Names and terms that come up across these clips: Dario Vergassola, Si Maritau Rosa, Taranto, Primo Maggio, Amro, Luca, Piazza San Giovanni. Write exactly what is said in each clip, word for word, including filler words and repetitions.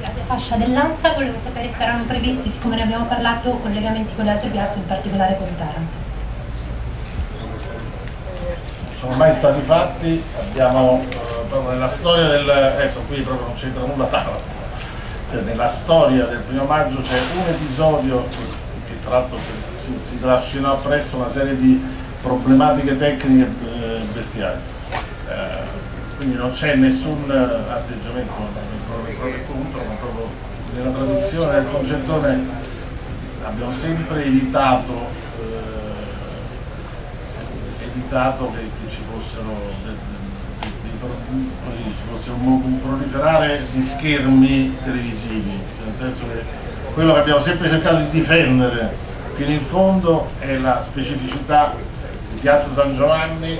La fascia dell'Ansa, volevo sapere se saranno previsti, siccome ne abbiamo parlato, collegamenti con le altre piazze, in particolare con Taranto. Non sono mai stati fatti, abbiamo eh, proprio nella storia del... adesso qui proprio non c'entra nulla Taranto. Cioè, nella storia del primo maggio c'è un episodio che, che tra l'altro si, si trascina appresso una serie di problematiche tecniche eh, bestiali. Eh, quindi non c'è nessun atteggiamento proprio, proprio contro, ma proprio nella traduzione del concettone abbiamo sempre evitato, eh, evitato che, che ci fossero de, de, de, de, così, ci fosse un, un proliferare di schermi televisivi, cioè nel senso che quello che abbiamo sempre cercato di difendere fino in fondo è la specificità di Piazza San Giovanni,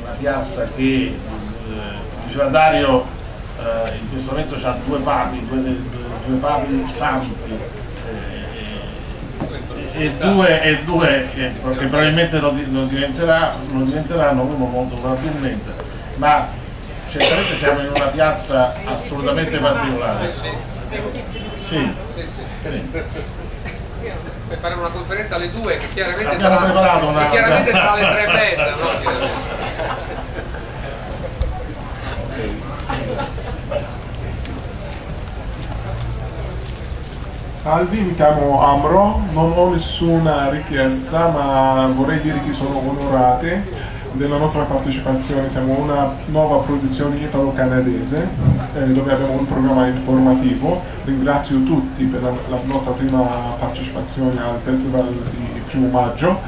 una piazza che diceva Dario, eh, in questo momento c'ha due papi, due, due papi santi eh, e, e due, e due eh, che probabilmente non, non, diventerà, non diventeranno uno molto probabilmente, ma certamente siamo in una piazza assolutamente particolare. Sì. Per fare una conferenza alle due che chiaramente sarà, una... che chiaramente sarà alle tre e mezza, no? Salve, mi chiamo Amro, non ho nessuna richiesta ma vorrei dire che sono onorate della nostra partecipazione. Siamo una nuova produzione italo-canadese eh, dove abbiamo un programma informativo. Ringrazio tutti per la, la nostra prima partecipazione al festival di Primo Maggio.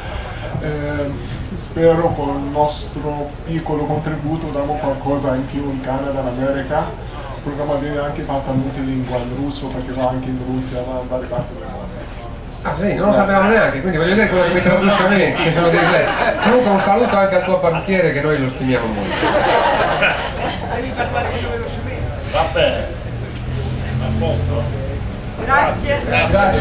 Eh, Spero con il nostro piccolo contributo diamo qualcosa in più in Canada, in America. Il programma viene anche fatto multilingua in russo perché va anche in Russia, va in varie parti del mondo. Ah sì, non lo sapevamo neanche, quindi voglio dire quello che mi traduce a me, che sono dislessico. Luca, un saluto anche al tuo parrucchiere che noi lo stimiamo molto. Devi parlare più velocemente. Va bene. Grazie. Grazie.